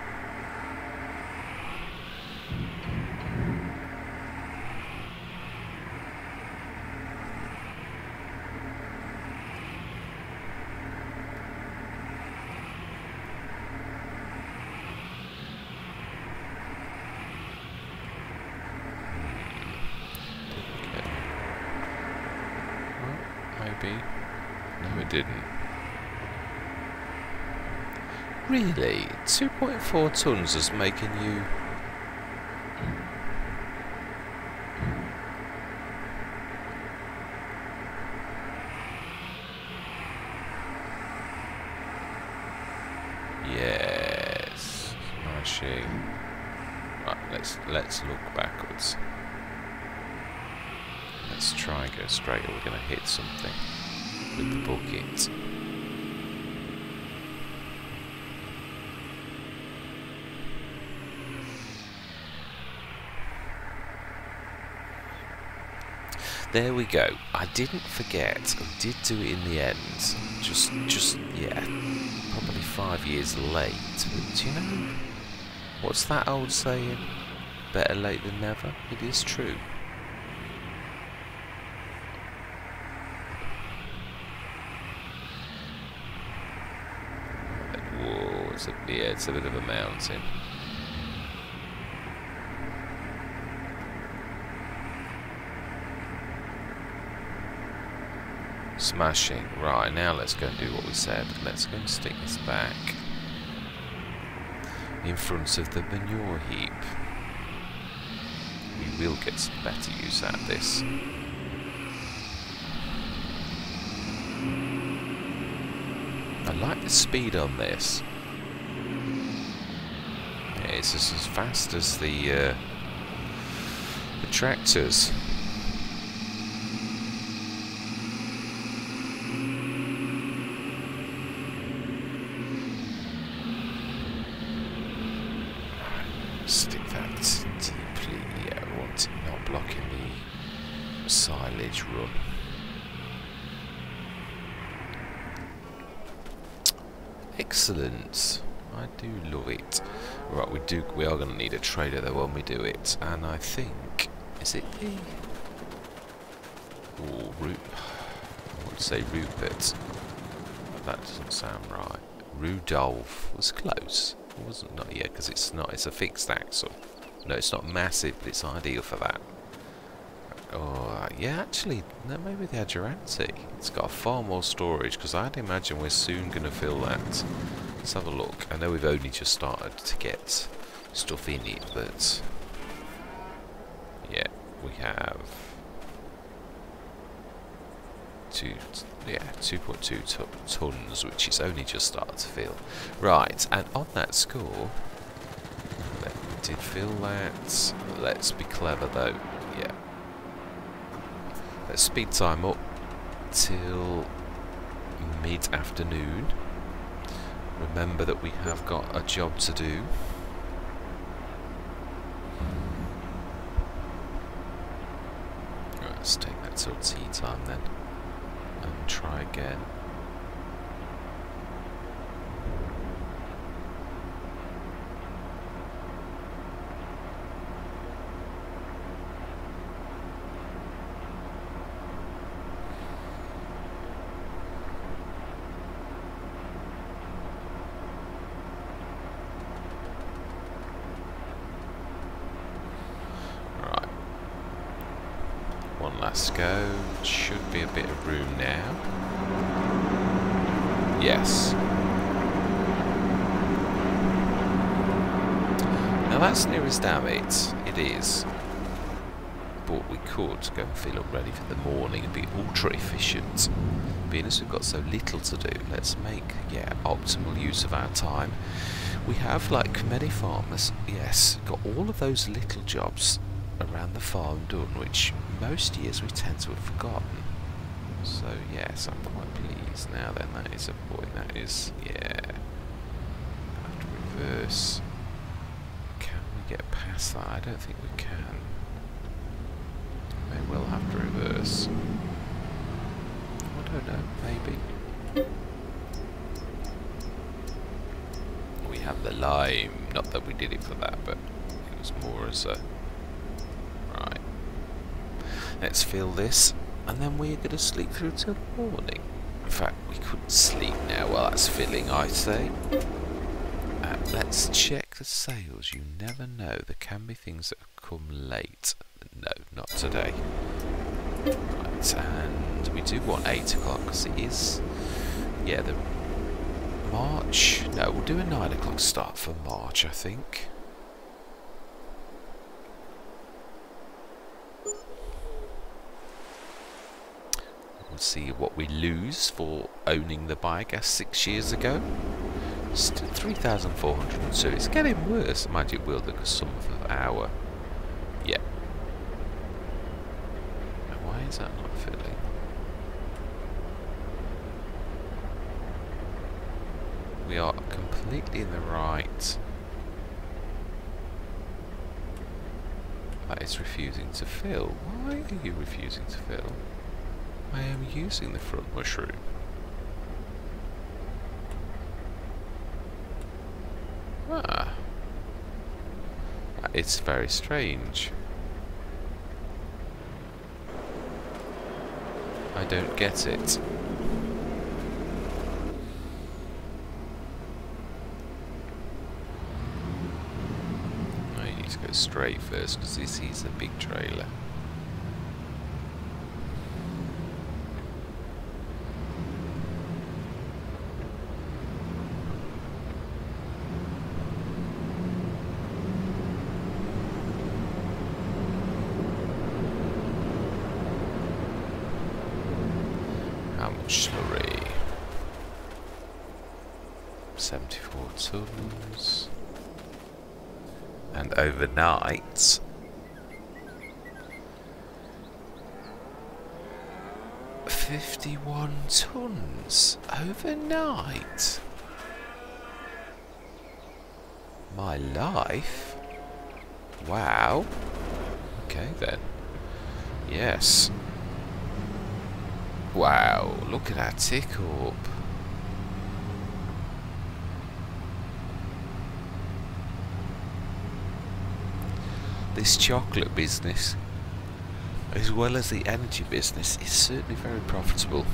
Okay. Well, maybe. No, it didn't. Really? two point four tons is making you... Yes. Smashing. Right, let's, let's look backwards. Let's try and go straight, or we're going to hit something with the bucket. There we go. I didn't forget. I did do it in the end. Just, just, yeah. Probably five years late. But do you know, what's that old saying? Better late than never. It is true. Yeah, it's a bit of a mountain. Smashing. Right, now let's go and do what we said. Let's go and stick this back in front of the manure heap. We will get some better use out of this. I like the speed on this. It's just as fast as the, uh, the tractors. Stick that deeply. Yeah, I want it not blocking the silage run. Excellent. I do love it. Right, we do. We are going to need a trailer though when we do it, and I think is it the oh, Ru I would say Rupert. That doesn't sound right. Rudolph was close. It wasn't not yet because it's not. It's a fixed axle. No, it's not massive, but it's ideal for that. Oh yeah, actually, no, maybe the Adjurante. It's got far more storage because I'd imagine we're soon going to fill that. Let's have a look. I know we've only just started to get stuff in it, but we have two, yeah, two point two tons, which is only just started to fill. Right, and on that score, that did fill that. Let's be clever though. Yeah. Let's speed time up till mid-afternoon. Remember that we have got a job to do. Let's take that till tea time then, and try again. Last go. Should be a bit of room now. Yes. Now that's near as damn it. It is. But we could go and feel up ready for the morning and be ultra efficient. Being as we've got so little to do, let's make yeah optimal use of our time. We have, like many farmers, yes, got all of those little jobs around the farm done, which most years we tend to have forgotten. So yes, I'm quite pleased now then. That is a point. That is, yeah. I have to reverse. Can we get past that? I don't think we can. Maybe we'll have to reverse. I don't know, maybe. We have the lime. Not that we did it for that, but it was more as a... Let's fill this, and then we're going to sleep through till the morning. In fact, we couldn't sleep now while that's filling, I say. Uh, let's check the sales. You never know. There can be things that have come late. No, not today. Right, and we do want eight o'clock, because it is... Yeah, the... March... No, we'll do a nine o'clock start for March, I think. We'll see what we lose for owning the biogas six years ago. Still three thousand four hundred two. It's getting worse. Mind you, we'll look at some of our... Yeah. Why is that not filling? We are completely in the right. That is refusing to fill. Why are you refusing to fill? I am using the front mushroom. Ah. It's very strange. I don't get it. I need to go straight first because this is a big trailer. seventy-four tons, and overnight fifty-one tons overnight. My life. Wow. Okay then. Yes. Wow, look at that tick up. This chocolate business, as well as the energy business, is certainly very profitable.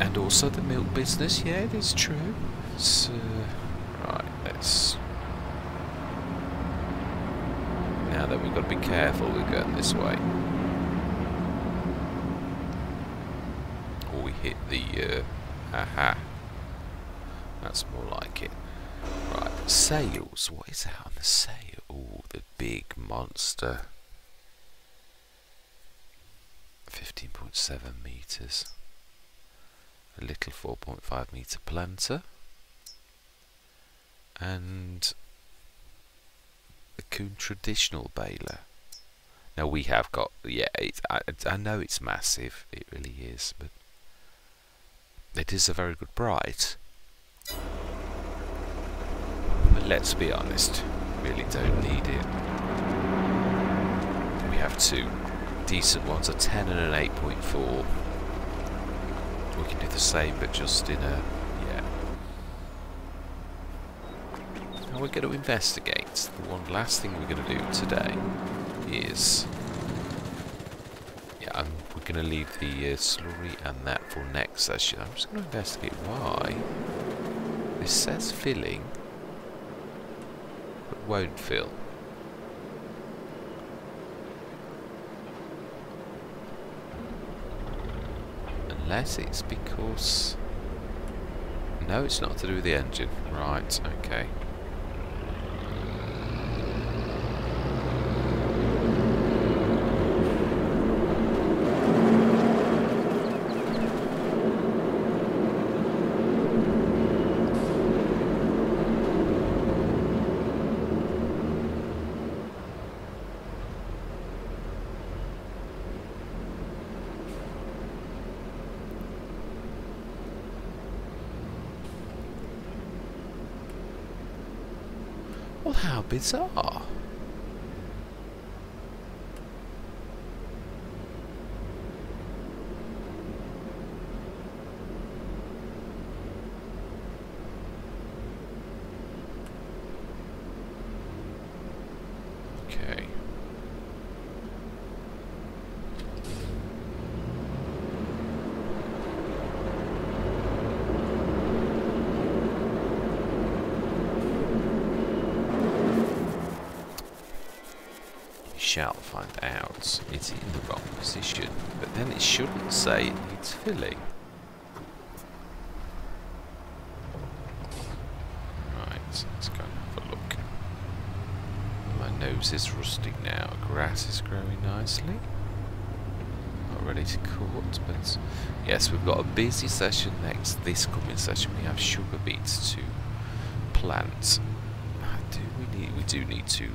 And also the milk business, yeah, it is true. So, right, let's... Now then, we've got to be careful, we're going this way. Hit the, uh, aha. That's more like it. Right, sales. What is that on the sale? Oh, the big monster. fifteen point seven meters. A little four point five meter planter. And the Coombe traditional baler. Now we have got, yeah, it, I, I know it's massive, it really is, but it is a very good bride. But let's be honest, really don't need it. We have two decent ones, a ten and an eight point four. We can do the same, but just in a, yeah. Now we're going to investigate. The one last thing we're going to do today is, yeah, I'm, we're going to leave the uh, slurry and that for next session. I'm just going to investigate why this says filling, but won't fill. Unless it's because... no, it's not to do with the engine. Right, okay. Well, how bizarre. Okay. Shall find out. It's in the wrong position, but then it shouldn't say it needs filling. Right, let's go and have a look. My nose is rusting now. Grass is growing nicely. Not ready to cut, but yes, we've got a busy session next. This coming session, we have sugar beets to plant. Do we need? We do need to.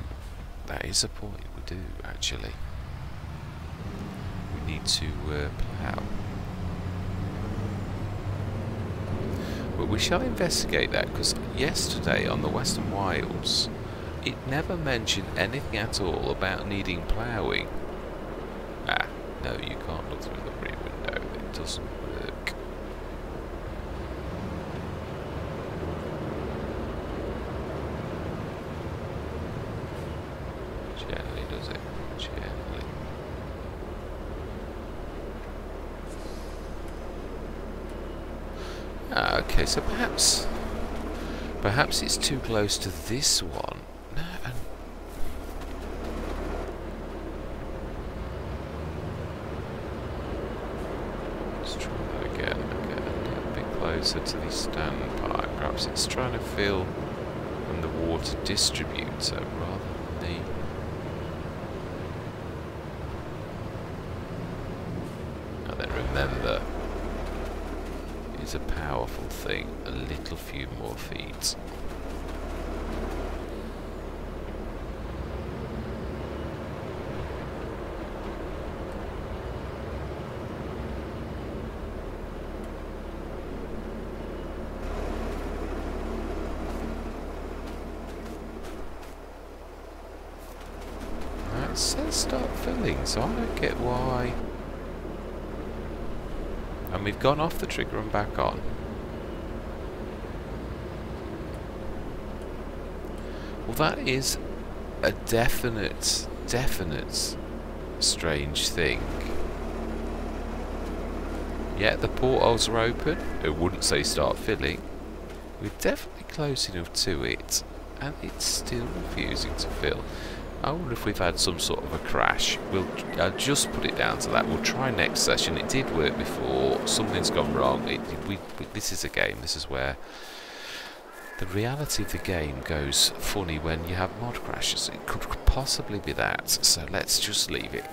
That is a point we do, actually. We need to uh, plough. But we shall investigate that, because yesterday on the Western Wilds, it never mentioned anything at all about needing ploughing. Ah, no, you can't look through the rear window. It doesn't work. Gently, does it? Gently. Ah, okay, so perhaps... Perhaps it's too close to this one. No, and let's try that again. Okay, a bit closer to the standpipe. Perhaps it's trying to fill from the water distributor rather than the... Remember, it's a powerful thing, a little few more feeds. That says start filling, so I don't get why. And we've gone off the trigger and back on. Well, that is a definite, definite strange thing. Yeah, the portholes are open. It wouldn't say start filling. We're definitely close enough to it, and it's still refusing to fill. I wonder if we've had some sort of a crash. We'll I'll just put it down to that. We'll try next session. It did work before. Something's gone wrong. It, we, we, this is a game. This is where the reality of the game goes funny when you have mod crashes. It could possibly be that. So let's just leave it.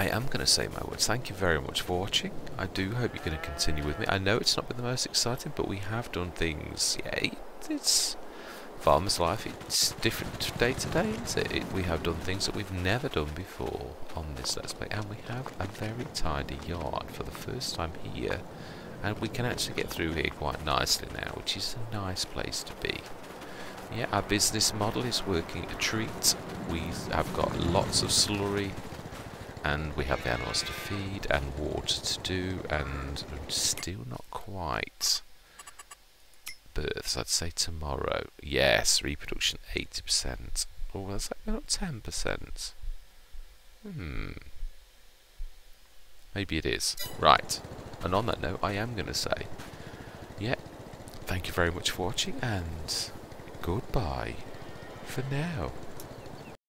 I am going to say my words. Thank you very much for watching. I do hope you're going to continue with me. I know it's not been the most exciting, but we have done things. Yeah, it, it's farmer's life. It's different day to day, isn't it? it? We have done things that we've never done before on this Let's Play, and we have a very tidy yard for the first time here, and we can actually get through here quite nicely now, which is a nice place to be. Yeah, our business model is working a treat. We have got lots of slurry, and we have the animals to feed, and water to do, and still not quite births, I'd say tomorrow. Yes, reproduction eighty percent. Oh, that's like not ten percent. Hmm. Maybe it is. Right. And on that note, I am going to say, yeah, thank you very much for watching, and goodbye for now.